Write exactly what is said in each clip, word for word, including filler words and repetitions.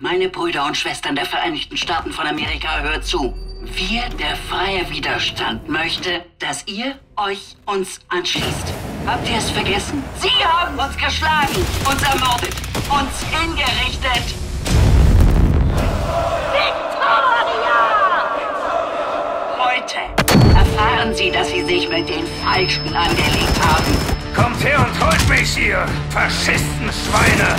Meine Brüder und Schwestern der Vereinigten Staaten von Amerika, hört zu. Wir, der freie Widerstand, möchte, dass ihr euch uns anschließt. Habt ihr es vergessen? Sie haben uns geschlagen, uns ermordet, uns hingerichtet. Victoria! Heute erfahren Sie, dass Sie sich mit den Falschen angelegt haben. Kommt her und holt mich hier, Faschistenschweine!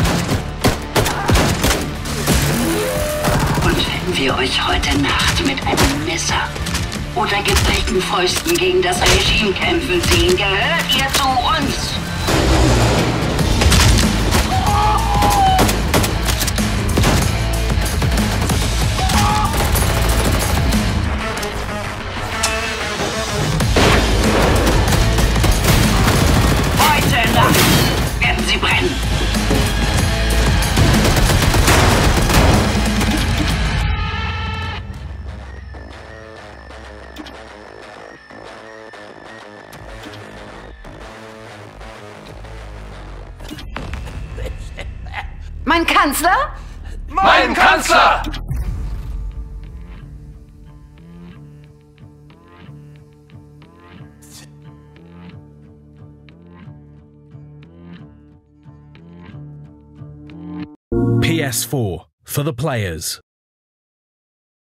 Und wenn wir euch heute Nacht mit einem Messer oder geprägten Fäusten gegen das Regime kämpfen sehen, gehört ihr zu uns! Heute Nacht werden sie brennen! Mein Kanzler? Mein Kanzler! P S four for the players.